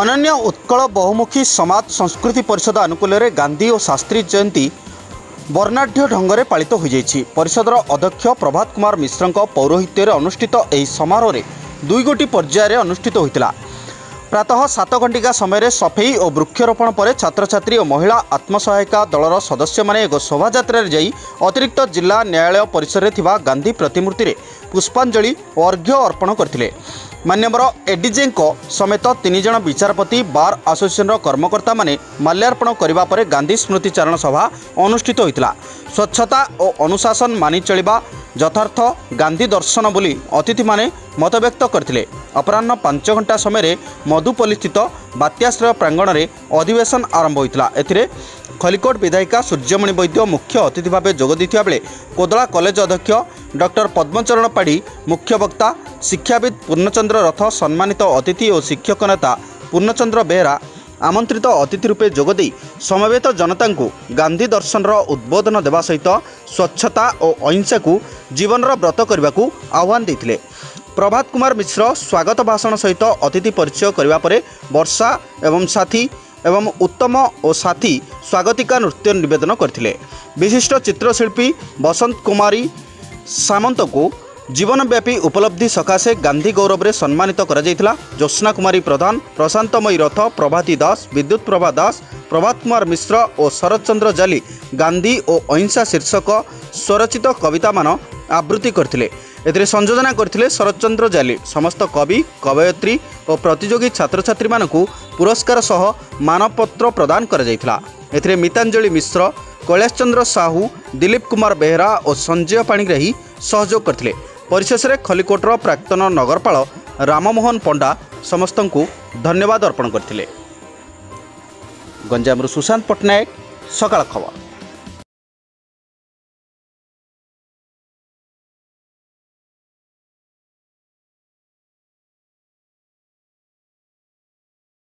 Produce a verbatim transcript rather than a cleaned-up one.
अनन्य उत्कल बहुमुखी समाज संस्कृति परिषद अनुकूल में गांधी और शास्त्री जयंती बर्णाढ़्य ढंग से पालित हो जाएगी। परिषदर अध्यक्ष प्रभात कुमार मिश्र पौरोहित्य में अनुष्ठित यह समारोह रे दुई गोटी पर्यायर अनुष्ठित होता। प्रातः सात घंटिका समय सफेई और वृक्षरोपण पर छात्र छात्री और महिला आत्मसहायिका दलर सदस्य माने एक शोभा जाई अतिरिक्त जिला न्यायालय परिसर में गांधी प्रतिमूर्ति रे पुष्पांजलि और अर्घ्य अर्पण करथिले। मान्यवर एडीजे समेत तीन जन विचारपति बार एसोसिएशन कर्मकर्ता माने माल्यार्पण करिबा परे गांधी स्मृति चारण सभा अनुष्ठित होता। स्वच्छता और अनुशासन मानि चलिबा यथार्थ गांधी दर्शन बोली अतिथि माने मतव्यक्त करथिले। अपराह्न पांच घंटा समय मधुपल्ली स्थित बात्याश्रय प्रांगण में अधिवेशन आरंभ होता। एथिरे खलिकोट विधायिका सूर्यमणि बैद्य मुख्य अतिथि भाव जोगदी बेले कोदला कॉलेज अध्यक्ष डॉक्टर पद्मचरण पाढ़ी मुख्य वक्ता, शिक्षाविद पूर्णचंद्र रथ सम्मानित अतिथि और शिक्षक नेता पूर्णचंद्र बेहेरा आमंत्रित अतिथि रूपे जोगदे समवेत जनता को गांधी दर्शन उद्बोधन देवा सहित स्वच्छता और अहिंसा को जीवनर व्रत करने को आह्वान देते। प्रभात कुमार मिश्र स्वागत भाषण सहित अतिथि परिचय करने पर वर्षा एवं साथी एवं उत्तम और साथी स्वागतिका नृत्य निवेदन करथिले। विशिष्ट चित्रशिल्पी बसंत कुमारी सामंत को जीवनव्यापी उपलब्धि सकाशे गांधी गौरव में सम्मानित करा जायतिला। जोशना कुमारी प्रधान, प्रशांतमयी रथ, प्रभाती दास, विद्युत प्रभा दास, प्रभात कुमार मिश्र और शरतचंद्र जाली गांधी और अहिंसा शीर्षक स्वरचित कविता मान आवृत्ति करथिले। एथिरे संयोजना करथिले शरतचंद्र जाली। समस्त कवि कवयित्री और प्रतियोगी छात्र छात्री मानकु पुरस्कार सह मानपत्र प्रदान करा जायतिला। एथिरे मितांजलि मिश्र, कैलाश चंद्र साहू, दिलीप कुमार बेहेरा और संजय पाणिग्राही सहयोग करथिले। परिशेष रे खलिकोटर प्राक्तन नगरपाल राममोहन पंडा समस्त को धन्यवाद अर्पण करथिले। गंजामरु सुशांत पट्टनायक, सकाल खबर।